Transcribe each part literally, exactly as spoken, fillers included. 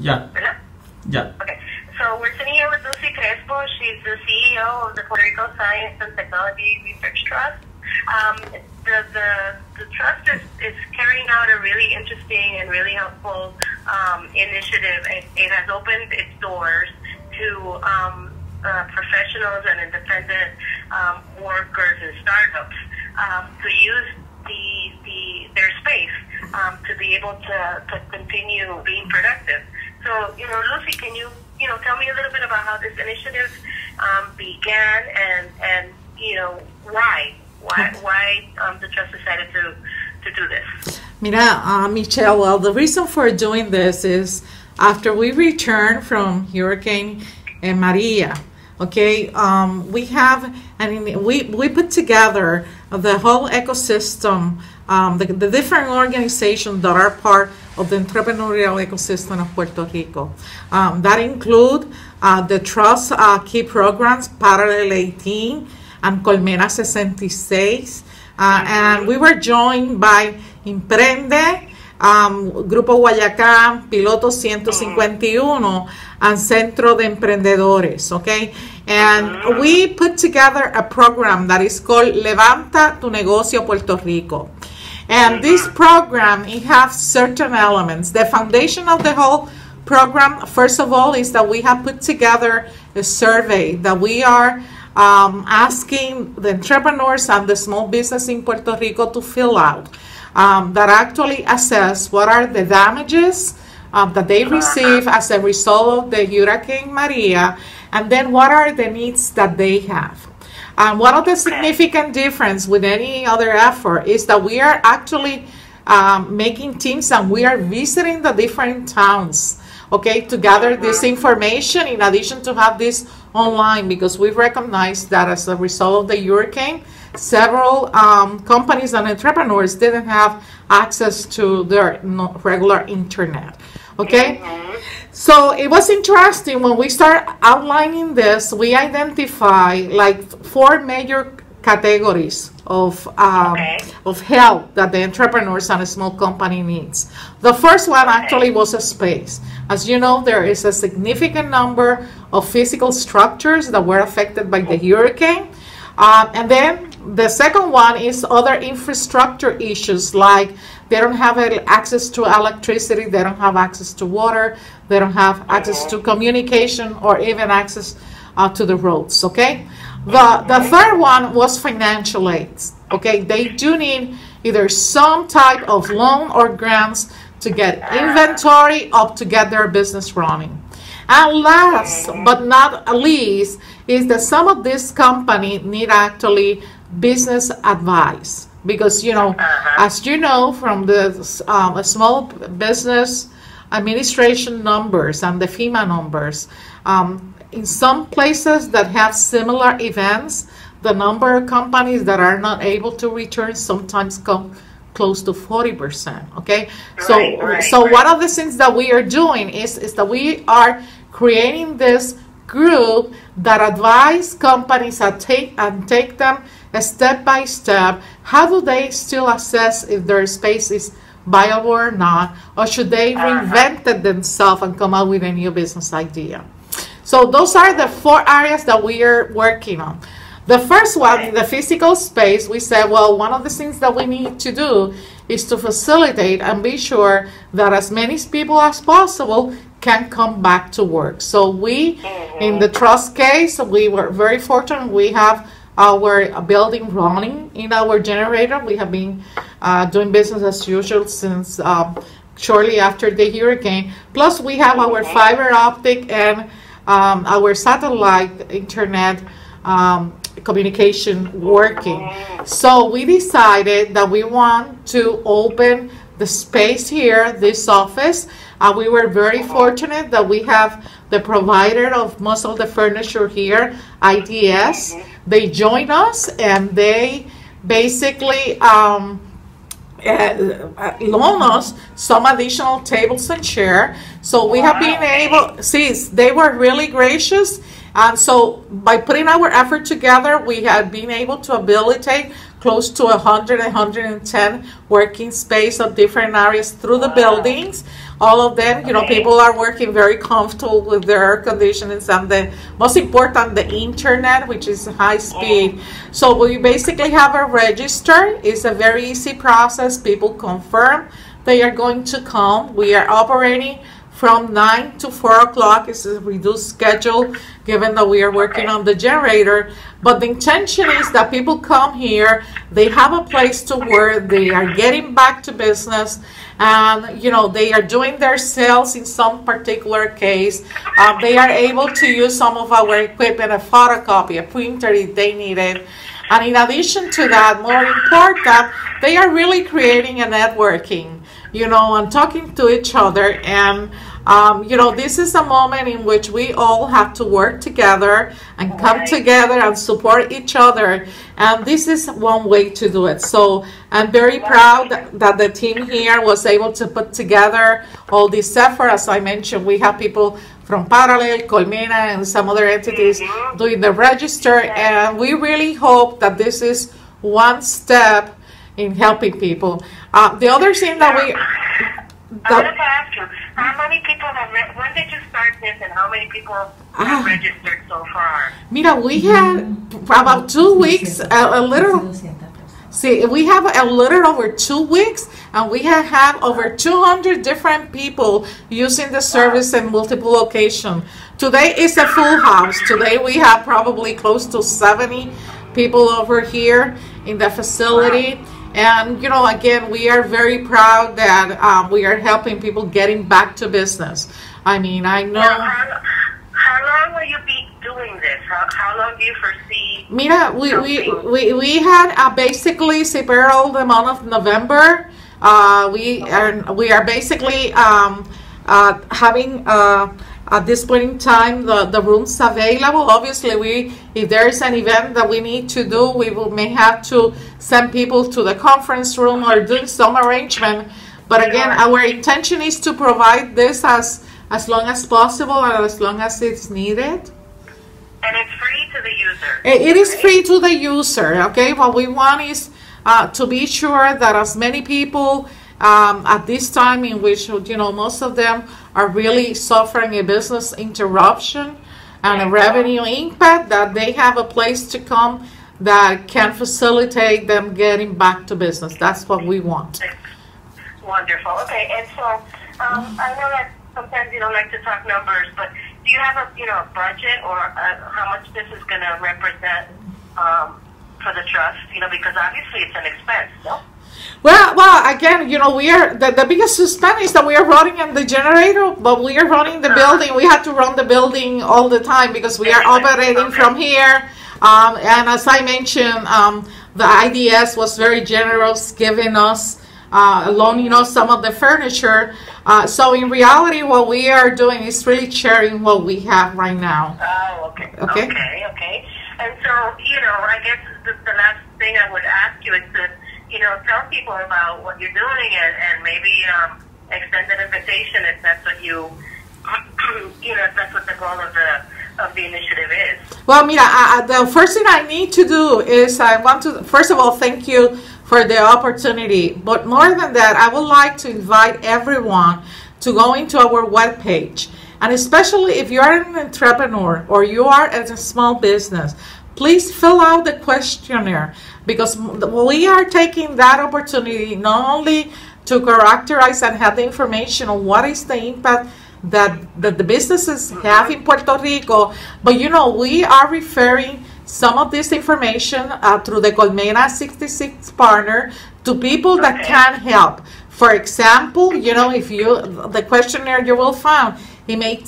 Yeah. Hello? Yeah. Okay. So we're sitting here with Lucy Crespo. She's the C E O of the Puerto Rico Science and Technology Research Trust. Um, the, the, the trust is, is carrying out a really interesting and really helpful um, initiative. It, it has opened its doors to um, uh, professionals and independent um, workers and startups um, to use the, the, their space um, to be able to, to continue being productive. So, you know, Lucy, can you, you know, tell me a little bit about how this initiative um, began and, and, you know, why? Why, why um, the trust decided to, to do this? Mira, uh, Michelle, well, the reason for doing this is after we returned from Hurricane Maria, okay, um, we have, I mean, we, we put together the whole ecosystem, um, the, the different organizations that are part of the entrepreneurial ecosystem of Puerto Rico. Um, that include uh, the trust uh, key programs, Parallel eighteen, and Colmena sixty-six, uh, and we were joined by Emprende, um, Grupo Guayacán, Piloto one fifty-one, and Centro de Emprendedores, okay? And we put together a program that is called Levanta Tu Negocio Puerto Rico. And this program, it has certain elements. The foundation of the whole program, first of all, is that we have put together a survey that we are Um, asking the entrepreneurs and the small business in Puerto Rico to fill out, um, that actually assess what are the damages um, that they receive as a result of the Hurricane Maria, and then what are the needs that they have. Um, one of the significant difference with any other effort is that we are actually um, making teams and we are visiting the different towns, okay, to gather this information in addition to have this online, because we recognize that as a result of the hurricane, several um, companies and entrepreneurs didn't have access to their regular internet, okay? Mm-hmm. So it was interesting when we start outlining this, we identify like four major categories of, um, okay. of help that the entrepreneurs and a small company needs. The first one actually was a space. As you know, there is a significant number of physical structures that were affected by the hurricane. Um, and then the second one is other infrastructure issues, like they don't have access to electricity, they don't have access to water, they don't have access to communication or even access uh, to the roads, okay? The, the third one was financial aids, okay? They do need either some type of loan or grants to get inventory up to get their business running. And last but not least is that some of these companies need actually business advice, because, you know, as you know from the um, small business administration numbers and the FEMA numbers, um, in some places that have similar events, the number of companies that are not able to return sometimes come close to forty percent, okay? Right, so right, so right. One of the things that we are doing is, is that we are creating this group that advise companies and take, and take them a step by step. How do they still assess if their space is viable or not, or should they reinvent it themselves and come up with a new business idea? So those are the four areas that we are working on. The first one, the physical space, we said, well, one of the things that we need to do is to facilitate and be sure that as many people as possible can come back to work. So we, in the trust case, we were very fortunate. We have our building running in our generator. We have been uh, doing business as usual since um, shortly after the hurricane. Plus, we have our fiber optic and Um, our satellite internet um, communication working. So we decided that we want to open the space here, this office. Uh, we were very fortunate that we have the provider of most of the furniture here, I D S. They joined us and they basically um, Uh, loan us some additional tables and chair, so we have been able, see, they were really gracious, and so by putting our effort together, we have been able to habilitate close to one hundred, one hundred ten working space of different areas through the buildings. all of them. You okay. know, people are working very comfortable with their air conditioning and the most important, the internet, which is high speed. Yeah. So we basically have a register. It's a very easy process. People confirm they are going to come. We are operating from nine to four o'clock. It's a reduced schedule given that we are working on the generator. But the intention is that people come here, they have a place to work, they are getting back to business, and you know, they are doing their sales in some particular case. Uh, they are able to use some of our equipment, a photocopy, a printer if they need it. And in addition to that, more important, they are really creating a networking, you know, and talking to each other. And, um, you know, this is a moment in which we all have to work together and all come right. together and support each other. And this is one way to do it. So I'm very proud that, that the team here was able to put together all this effort. As I mentioned, we have people from Parallel, Colmena, and some other entities doing the register. And we really hope that this is one step in helping people. Uh, the other thing that we... I wanted to ask you, how many people have... Re when did you start this and how many people have uh, registered so far? Mira, we had about two weeks, a, a little... See, we have a little over two weeks, and we have had over two hundred different people using the service in multiple locations. Today is a full house. Today we have probably close to seventy people over here in the facility. And, you know, again, we are very proud that um, we are helping people getting back to business. I mean, I know... How, how long will you be doing this? How, how long do you foresee... Mira, we, we, we, we had uh, basically several the month of November. Uh, we, are, we are basically um, uh, having... Uh, At this point in time, the, the rooms available. Obviously, we if there is an event that we need to do, we will, may have to send people to the conference room or do some arrangement. But again, our intention is to provide this as, as long as possible and as long as it's needed. And it's free to the user. It, it is free to the user, okay? What we want is uh, to be sure that as many people... Um, at this time in which, you know, most of them are really suffering a business interruption and a revenue impact, that they have a place to come that can facilitate them getting back to business. That's what we want. Wonderful. Okay, and so um, I know that sometimes you don't like to talk numbers, but do you have a, you know, a budget or a, how much this is going to represent um, for the trust? You know, because obviously it's an expense, no? Well, well, again, you know, we are the, the biggest suspense is that we are running on the generator, but we are running the building. We have to run the building all the time because we are operating from here. Um, and as I mentioned, um, the I D S was very generous, giving us, uh, loaning us some of the furniture. Uh, so in reality, what we are doing is really sharing what we have right now. Oh, okay. Okay, okay. okay. And so, you know, I guess the, the last thing I would ask you is that, you know, tell people about what you're doing and, and maybe um, extend an invitation if that's what you, you know, if that's what the goal of the of the initiative is. Well, Mira, I, the first thing I need to do is I want to, first of all, thank you for the opportunity. But more than that, I would like to invite everyone to go into our webpage. And especially if you are an entrepreneur or you are at a small business, please fill out the questionnaire, because we are taking that opportunity not only to characterize and have the information on what is the impact that, that the businesses have in Puerto Rico, but you know, we are referring some of this information uh, through the Colmena sixty-six partner to people that can help. For example, you know, if you, the questionnaire you will find, it may,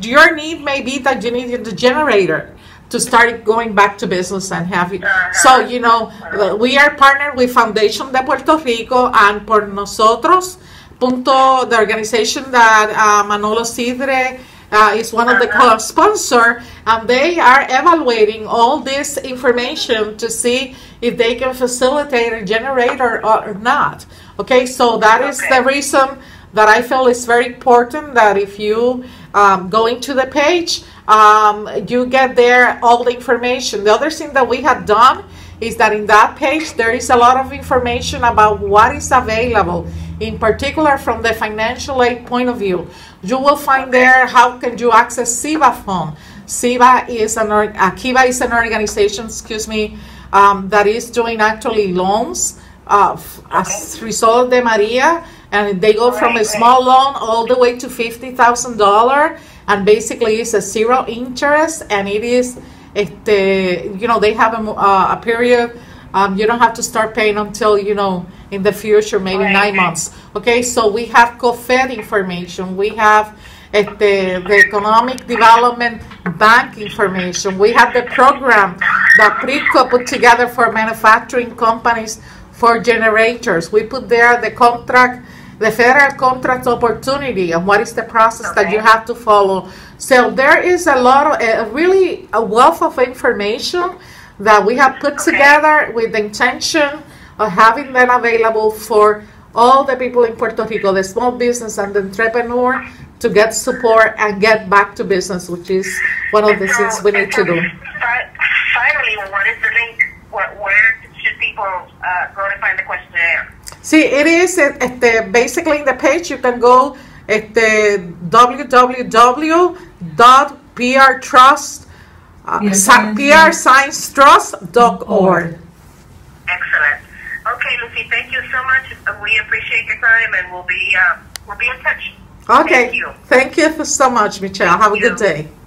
your need may be that you need the generator to start going back to business and have it. So, you know, we are partnered with Foundation de Puerto Rico and Por Nosotros, Punto, the organization that uh, Manolo Cidre uh, is one of the co-sponsors, and they are evaluating all this information to see if they can facilitate a generator or not. Okay, so that is the reason that I feel is very important that if you um, go into the page, Um, you get there all the information. The other thing that we have done is that in that page there is a lot of information about what is available in particular from the financial aid point of view. You will find there how can you access Kiva fund. Kiva is an, uh, Kiva is an organization, excuse me, um, that is doing actually loans uh, as a result of the Maria, and they go from a small loan all the way to fifty thousand dollars, and basically it's a zero interest, and it is, este, you know, they have a, uh, a period, um, you don't have to start paying until, you know, in the future, maybe nine months. Okay, so we have CoFed information, we have At the, the Economic Development Bank information. We have the program that PRICO put together for manufacturing companies for generators. We put there the contract, the federal contract opportunity, and what is the process okay. that you have to follow. So there is a lot of, a, really a wealth of information that we have put okay. together with the intention of having them available for all the people in Puerto Rico, the small business and the entrepreneur, to get support and get back to business, which is one of the so, things we need so to do. Finally, what is the link? What, where should people uh, go to find the questionnaire? See, it is at, at the, basically in the page, you can go at the w w w dot p r science trust dot org. Excellent. Okay, Lucy, thank you so much. We appreciate your time, and we'll be, uh, we'll be in touch. Okay, thank you. Thank you so much, Michelle. Have a good day.